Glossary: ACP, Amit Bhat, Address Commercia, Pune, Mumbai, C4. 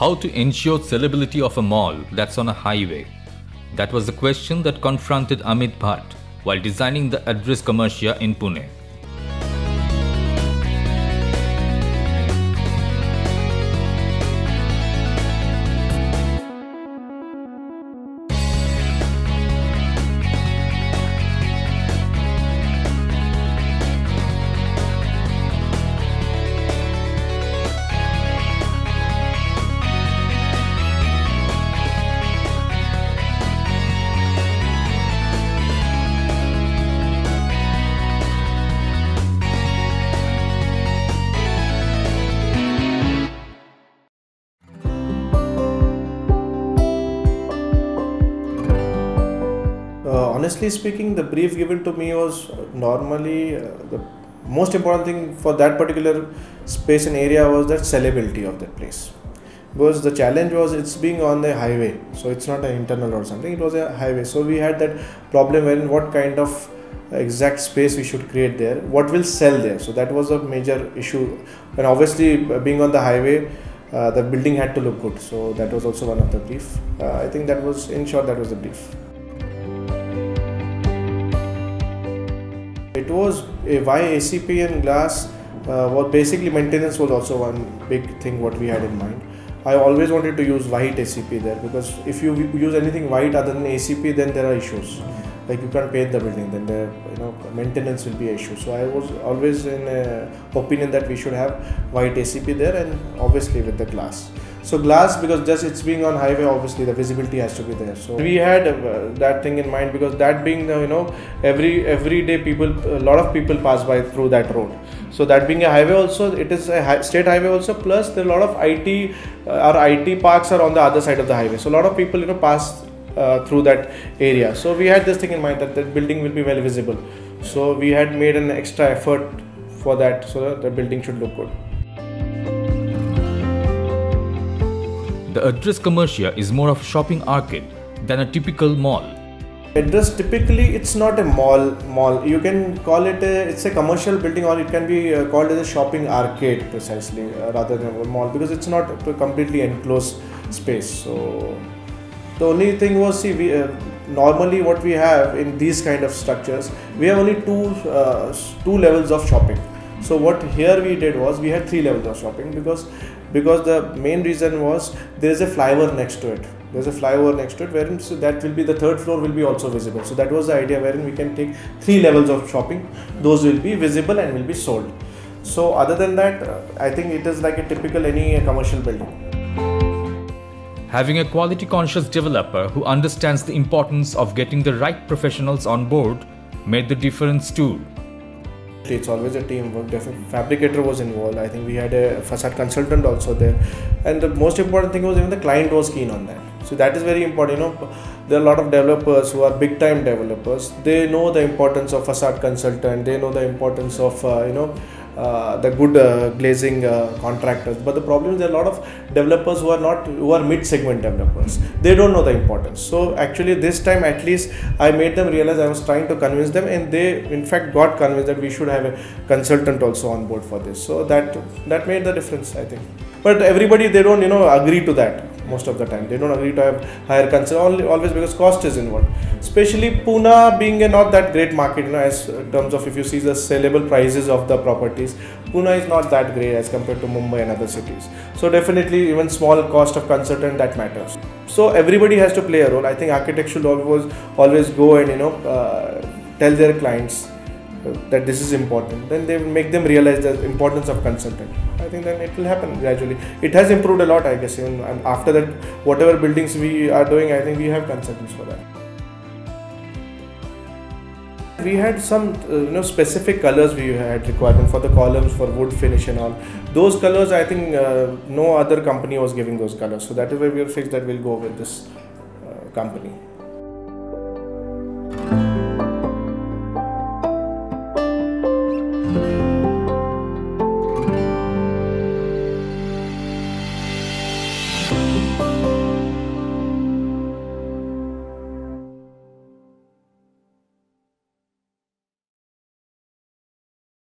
How to ensure sellability of a mall that's on a highway? That was the question that confronted Amit Bhat while designing the Address Commercia in Pune. Honestly speaking, the brief given to me was normally the most important thing for that particular space and area was that sellability of that place, because the challenge was it's being on the highway, so it's not an internal or something, it was a highway. So we had that problem wherein what kind of exact space we should create there, what will sell there. So that was a major issue, and obviously being on the highway, the building had to look good, so that was also one of the brief. I think that was, in short, that was the brief. It was why ACP and glass was basically maintenance was also one big thing what we had in mind. I always wanted to use white ACP there, because if you use anything white other than ACP, then there are issues. Like you can't paint the building, then the maintenance will be an issue. So I was always in opinion that we should have white ACP there, and obviously with the glass. So glass, because just it's being on highway, obviously the visibility has to be there. So we had that thing in mind, because that being the, every day people, a lot of people pass by through that road. So that being a highway also, it is a state highway also, plus there are a lot of IT parks are on the other side of the highway. So a lot of people pass through that area. So we had this thing in mind that the building will be well visible. So we had made an extra effort for that, so that the building should look good. The Address Commercia is more of a shopping arcade than a typical mall. Address, typically it's not a mall. You can call it it's a commercial building, or it can be called as a shopping arcade precisely, rather than a mall, because it's not a completely enclosed space. So the only thing was, see, we, normally what we have in these kind of structures, we have only two levels of shopping. So what here we did was, we had three levels of shopping, because the main reason was there is a flyover next to it. There's a flyover next to it, wherein so that will be the third floor will be also visible. So that was the idea, wherein we can take three levels of shopping. Those will be visible and will be sold. So other than that, I think it is like a typical any commercial building. Having a quality conscious developer who understands the importance of getting the right professionals on board made the difference too. It's always a teamwork. Definitely, fabricator was involved. I think we had a facade consultant also there, and the most important thing was even the client was keen on that. So that is very important. There are a lot of developers who are big-time developers. They know the importance of facade consultant. They know the importance of the good glazing contractors. But the problem is there are a lot of developers who are mid-segment developers. They don't know the importance. So actually this time at least I made them realize, I was trying to convince them, and they in fact got convinced that we should have a consultant also on board for this. So that made the difference, I think. But everybody, they don't agree to that. Most of the time they don't agree to have higher consultants, always, because cost is involved. Especially Pune being a not that great market, as in terms of if you see the sellable prices of the properties, Pune is not that great as compared to Mumbai and other cities. So definitely even small cost of consultant, that matters. So everybody has to play a role. I think architects should always go and tell their clients that this is important. Then they make them realize the importance of consultant. I think then it will happen gradually. It has improved a lot, I guess, even, and after that, whatever buildings we are doing, I think we have consultants for that. We had some specific colors we had requirement for the columns, for wood finish and all. Those colors, I think no other company was giving those colors. So that is why we are fixed that we'll go with this company.